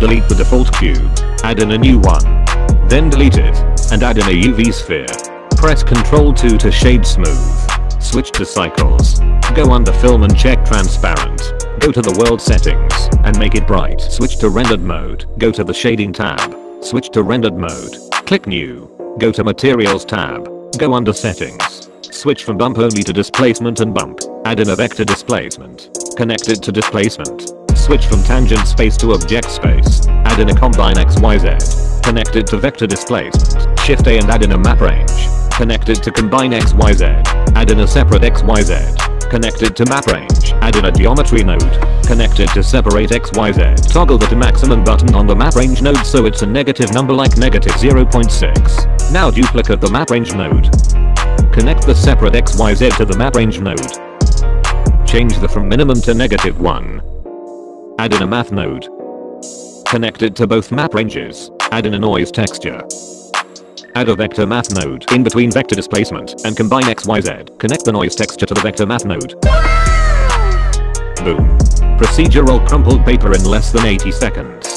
delete the default cube, add in a new one, then delete it, and add in a UV sphere. Press Ctrl+2 to shade smooth, switch to cycles, go under film and check transparent, go to the world settings, and make it bright. Switch to rendered mode, go to the shading tab, switch to rendered mode, click new, go to materials tab, go under settings, switch from bump only to displacement and bump, add in a vector displacement, connect it to displacement, switch from tangent space to object space, add in a combine XYZ, connect it to vector displacement, shift A and add in a map range, connect it to combine XYZ, add in a separate XYZ, connect it to map range, add in a geometry node, connect it to separate XYZ, toggle the to maximum button on the map range node so it's a negative number like negative 0.6, now duplicate the map range node. Connect the separate XYZ to the map range node. Change the from minimum to negative 1. Add in a math node. Connect it to both map ranges. Add in a noise texture. Add a vector math node in between vector displacement and combine XYZ. Connect the noise texture to the vector math node. Boom. Procedural crumpled paper in less than 80 seconds.